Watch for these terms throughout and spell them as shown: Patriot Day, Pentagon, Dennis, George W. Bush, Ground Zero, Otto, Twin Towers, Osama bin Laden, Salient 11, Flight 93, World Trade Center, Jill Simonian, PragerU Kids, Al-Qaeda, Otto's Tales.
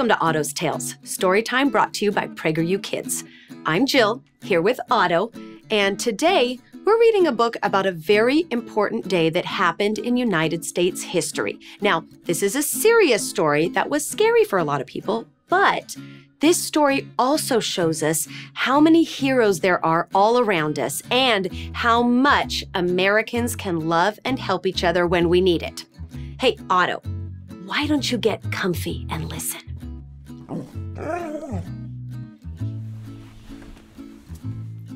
Welcome to Otto's Tales, Storytime brought to you by PragerU Kids. I'm Jill, here with Otto, and today we're reading a book about a very important day that happened in United States history. Now, this is a serious story that was scary for a lot of people, but this story also shows us how many heroes there are all around us and how much Americans can love and help each other when we need it. Hey, Otto, why don't you get comfy and listen?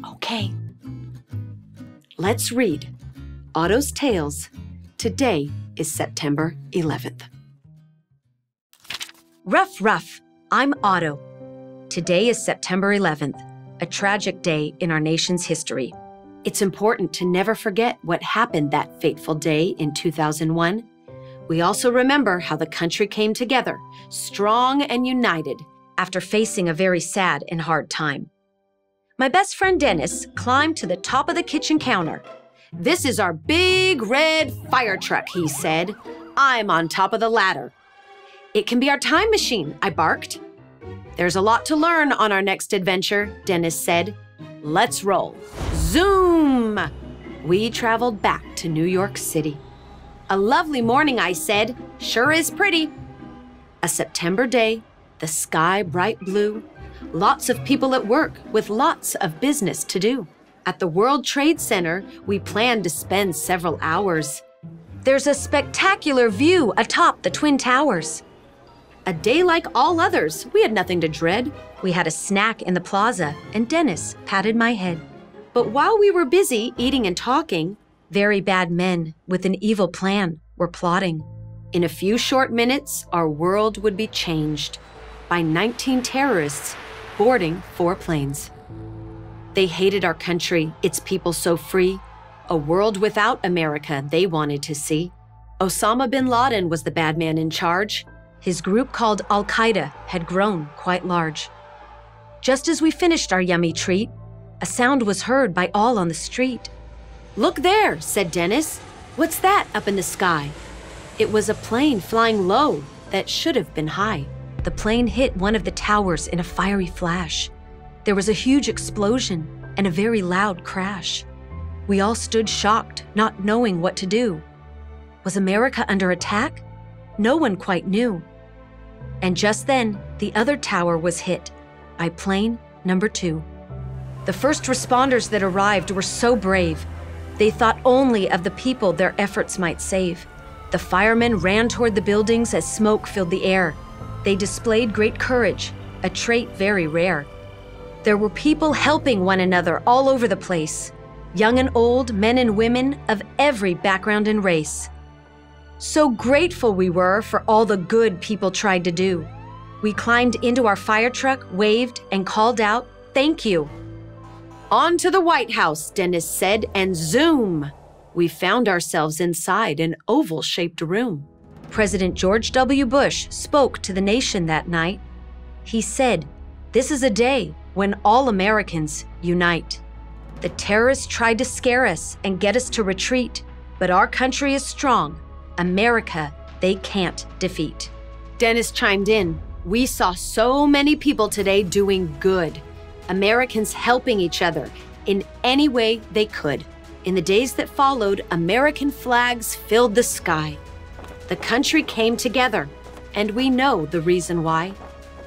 Okay, let's read Otto's Tales. Today is September 11th. Ruff, ruff, I'm Otto. Today is September 11th, a tragic day in our nation's history. It's important to never forget what happened that fateful day in 2001. We also remember how the country came together, strong and united, after facing a very sad and hard time. My best friend Dennis climbed to the top of the kitchen counter. "This is our big red fire truck," he said. "I'm on top of the ladder." "It can be our time machine," I barked. "There's a lot to learn on our next adventure," Dennis said. "Let's roll." Zoom! We traveled back to New York City. "A lovely morning," I said. "Sure is pretty." A September day, the sky bright blue, lots of people at work with lots of business to do. At the World Trade Center, we planned to spend several hours. There's a spectacular view atop the Twin Towers. A day like all others, we had nothing to dread. We had a snack in the plaza, and Dennis patted my head. But while we were busy eating and talking, very bad men with an evil plan were plotting. In a few short minutes, our world would be changed by 19 terrorists boarding 4 planes. They hated our country, its people so free. A world without America they wanted to see. Osama bin Laden was the bad man in charge. His group called Al-Qaeda had grown quite large. Just as we finished our yummy treat, a sound was heard by all on the street. "Look there," said Dennis. "What's that up in the sky?" It was a plane flying low that should have been high. The plane hit one of the towers in a fiery flash. There was a huge explosion and a very loud crash. We all stood shocked, not knowing what to do. Was America under attack? No one quite knew. And just then, the other tower was hit by plane number 2. The first responders that arrived were so brave. They thought only of the people their efforts might save. The firemen ran toward the buildings as smoke filled the air. They displayed great courage, a trait very rare. There were people helping one another all over the place, young and old, men and women of every background and race. So grateful we were for all the good people tried to do. We climbed into our fire truck, waved, and called out, "Thank you." "On to the White House," Dennis said, and zoom! We found ourselves inside an oval-shaped room. President George W. Bush spoke to the nation that night. He said, "This is a day when all Americans unite. The terrorists tried to scare us and get us to retreat, but our country is strong. America, they can't defeat." Dennis chimed in, "We saw so many people today doing good. Americans helping each other in any way they could." In the days that followed, American flags filled the sky. The country came together, and we know the reason why.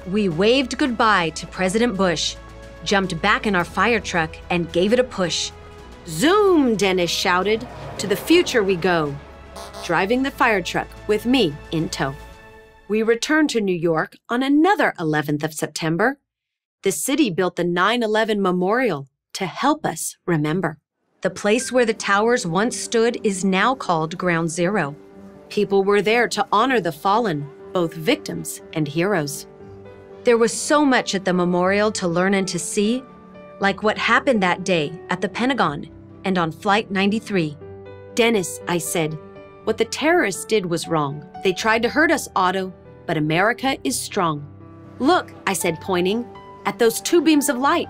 We waved goodbye to President Bush, jumped back in our fire truck, and gave it a push. "Zoom," Dennis shouted, "to the future we go," driving the fire truck with me in tow. We returned to New York on another 11th of September. The city built the 9/11 Memorial to help us remember. The place where the towers once stood is now called Ground Zero. People were there to honor the fallen, both victims and heroes. There was so much at the memorial to learn and to see, like what happened that day at the Pentagon and on Flight 93. "Dennis," I said, "what the terrorists did was wrong. They tried to hurt us, Otto, but America is strong." "Look," I said, pointing at those 2 beams of light.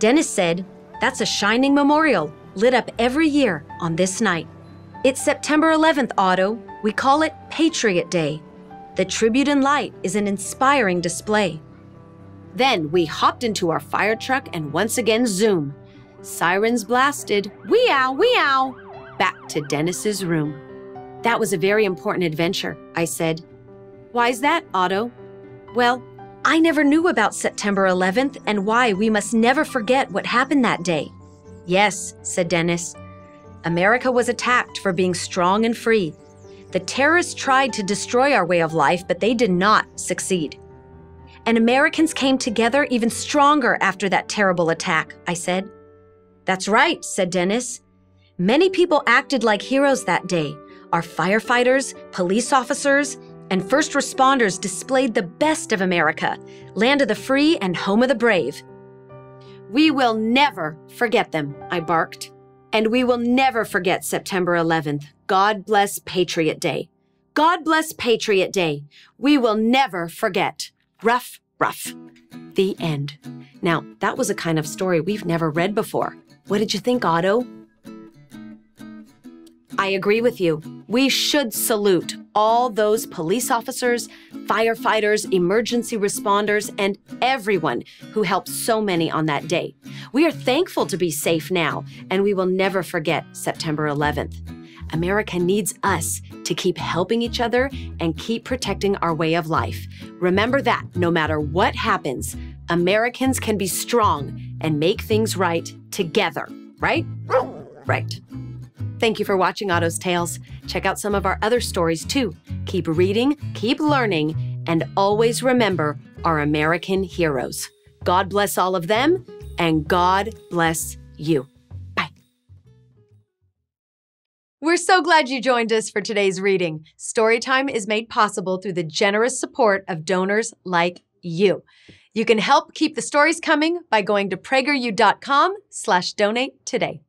Dennis said, "That's a shining memorial lit up every year on this night." It's September 11th, Otto. We call it Patriot Day. The tribute in light is an inspiring display. Then we hopped into our fire truck and once again zoom. Sirens blasted, wee-ow, wee-ow, back to Dennis's room. That was a very important adventure, I said. Why's that, Otto? Well, I never knew about September 11th and why we must never forget what happened that day. Yes, said Dennis. America was attacked for being strong and free. The terrorists tried to destroy our way of life, but they did not succeed. And Americans came together even stronger after that terrible attack, I said. That's right, said Dennis. Many people acted like heroes that day. Our firefighters, police officers, and first responders displayed the best of America, land of the free and home of the brave. We will never forget them, I barked. And we will never forget September 11th. God bless Patriot Day. God bless Patriot Day. We will never forget. Ruff, ruff. The end. Now, that was a kind of story we've never read before. What did you think, Otto? I agree with you. We should salute all those police officers, firefighters, emergency responders, and everyone who helped so many on that day. We are thankful to be safe now, and we will never forget September 11th. America needs us to keep helping each other and keep protecting our way of life. Remember that no matter what happens, Americans can be strong and make things right together, right? Right. Thank you for watching Otto's Tales. Check out some of our other stories too. Keep reading, keep learning, and always remember our American heroes. God bless all of them, and God bless you. Bye. We're so glad you joined us for today's reading. Storytime is made possible through the generous support of donors like you. You can help keep the stories coming by going to PragerU.com/donate today.